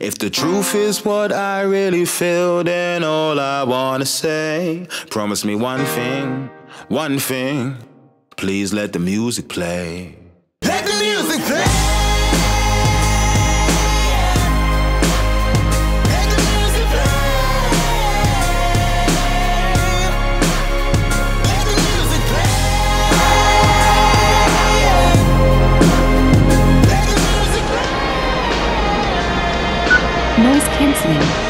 If the truth is what I really feel, then all I wanna say, promise me one thing, please let the music play. Let the music play! Noise cancelling.